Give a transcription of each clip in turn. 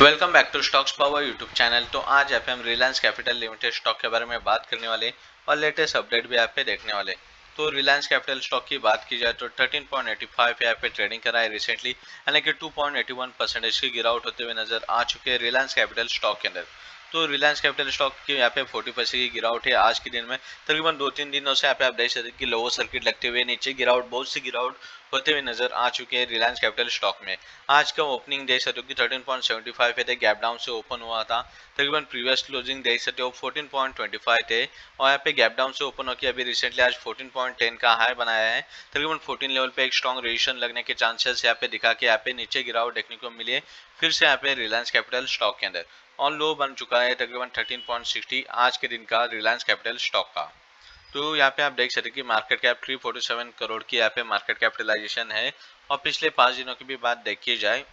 Welcome back to stocks power YouTube channel. तो आज यहाँ पे हम रिलायंस कैपिटल लिमिटेड स्टॉक के बारे में बात करने वाले और लेटेस्ट अपडेट भी यहाँ पे देखने वाले। तो रिलायंस कैपिटल स्टॉक की बात की जाए तो 13.85 यहाँ पे ट्रेडिंग करा है रिसेंटली, यानी कि 2.81% की गिरावट होते हुए नजर आ चुके हैं रिलायंस कैपिटल स्टॉक के अंदर। तो रिलायंस कैपिटल स्टॉक की यहाँ पे 40% की गिरावट है आज के दिन में। तकरीबन 2-3 दिनों से यहाँ पे आप देख सकते हैं कि लोअर सर्किट लगते हुए नीचे गिरावट, बहुत सी गिरावट होते हुए नजर आ चुके हैं रिलायंस कैपिटल स्टॉक में। आज का ओपनिंग देख सकते हो कि 13.75 थे, गैप डाउन से ओपन हुआ था। तकरीबन प्रीवियस क्लोजिंग देख सकते हो 14.25 थे और यहाँ पे गैप डाउन से ओपन होकर अभी रिसेंटली आज 14.10 का हाई बनाया है। तकरीबन 14 लेवल पे एक स्ट्रॉन्ग रेजिस्टेंस लगने के चांसेस यहाँ पे दिखा के यहाँ पे नीचे गिरावट देखने को मिली है फिर से यहाँ पे रिलायंस कैपिटल स्टॉक के अंदर। ऑन लो बन चुका है तकरीबन 13.60 आज के दिन का रिलायंस कैपिटल स्टॉक का। तो यहाँ पे आप देख सकते हैं कि मार्केट कैप 347 करोड़ की यहाँ पे मार्केट कैपिटलाइजेशन है। और पिछले 5 दिनों की भी बात देखी जाए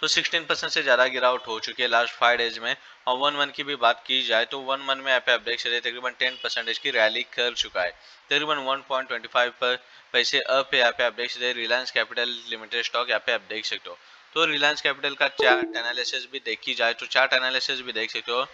तो 16% से ज़्यादा गिरावट हो चुकी है लास्ट 5 डेज में। और 1 मंथ की भी बात की जाए तो 1 मंथ में यहाँ पे आप देख सकते हैं तकरीबन 10% की रैली कर चुका है। तकरीबन 1.25 पर पैसे अप है यहाँ पे आप देख सकते हैं रिलायंस कैपिटल लिमिटेड स्टॉक, यहाँ पे आप देख सकते हो। तो रिलायंस कैपिटल का चार्ट एनालिसिस भी देख सकते हो।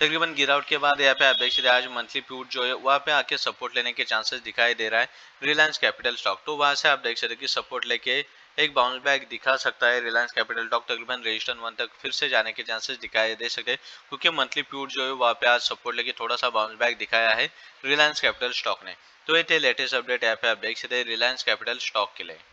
तकरीबन गिरावट के बाद यहाँ पे आप देख सकते हैं आज मंथली पिवट जो है वहाँ पे आके सपोर्ट लेने के चांसेस दिखाई दे रहा है रिलायंस कैपिटल स्टॉक। तो वहाँ से आप देख सकते हैं कि सपोर्ट लेके एक बाउंस बैक दिखा सकता है रिलायंस कैपिटल स्टॉक। तकरीबन रेजिस्टेंस 1 तक फिर से जाने के चांसेस दिखाई दे सकते हैं, क्योंकि मंथली पिवट जो है वहाँ पे आज सपोर्ट लेके थोड़ा सा बाउंस बैक दिखाया है रिलायंस कैपिटल स्टॉक ने। तो ये थे लेटेस्ट अपडेट यहाँ पे आप देख सकते हैं रिलायंस कैपिटल स्टॉक के लिए।